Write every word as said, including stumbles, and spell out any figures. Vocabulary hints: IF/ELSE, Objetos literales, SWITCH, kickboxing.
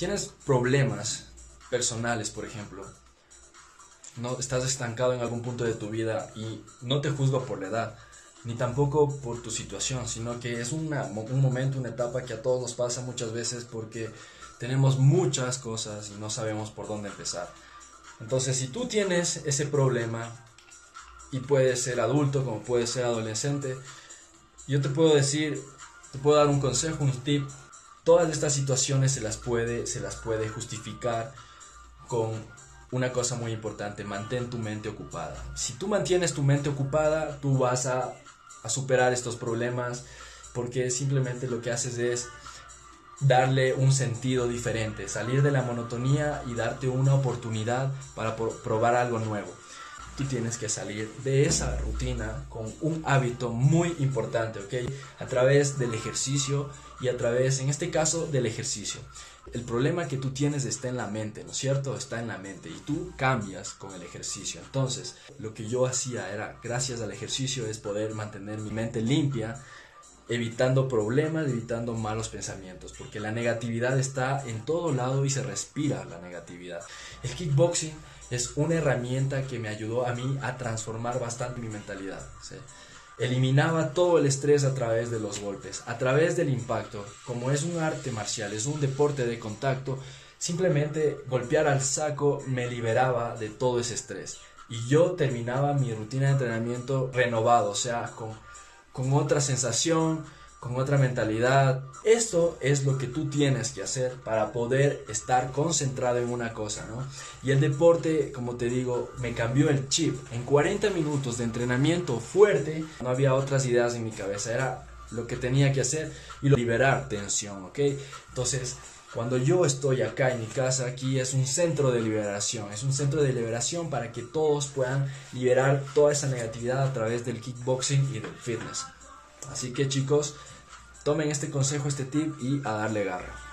tienes problemas personales, por ejemplo, no estás estancado en algún punto de tu vida, y no te juzgo por la edad, ni tampoco por tu situación, sino que es una, un momento, una etapa que a todos nos pasa muchas veces porque tenemos muchas cosas y no sabemos por dónde empezar. Entonces, si tú tienes ese problema, y puedes ser adulto como puedes ser adolescente, yo te puedo decir, te puedo dar un consejo, un tip: todas estas situaciones se las puede, se las puede justificar con una cosa muy importante: mantén tu mente ocupada. Si tú mantienes tu mente ocupada, tú vas a, a superar estos problemas, porque simplemente lo que haces es darle un sentido diferente, salir de la monotonía y darte una oportunidad para por, probar algo nuevo. Tú tienes que salir de esa rutina con un hábito muy importante, ¿ok? A través del ejercicio y a través, en este caso, del ejercicio. El problema que tú tienes está en la mente, ¿no es cierto? Está en la mente, y tú cambias con el ejercicio. Entonces, lo que yo hacía era, gracias al ejercicio, es poder mantener mi mente limpia, evitando problemas, evitando malos pensamientos, porque la negatividad está en todo lado y se respira la negatividad. El kickboxing es una herramienta que me ayudó a mí a transformar bastante mi mentalidad, ¿sí? Eliminaba todo el estrés a través de los golpes, a través del impacto. Como es un arte marcial, es un deporte de contacto, simplemente golpear al saco me liberaba de todo ese estrés. Y yo terminaba mi rutina de entrenamiento renovado, o sea, con, con otra sensación, con otra mentalidad. Esto es lo que tú tienes que hacer para poder estar concentrado en una cosa, ¿no? Y el deporte, como te digo, me cambió el chip. En cuarenta minutos de entrenamiento fuerte, no había otras ideas en mi cabeza, era lo que tenía que hacer y liberar tensión, ¿ok? Entonces, cuando yo estoy acá en mi casa, aquí es un centro de liberación, es un centro de liberación para que todos puedan liberar toda esa negatividad a través del kickboxing y del fitness. Así que, chicos, tomen este consejo, este tip, y a darle garra.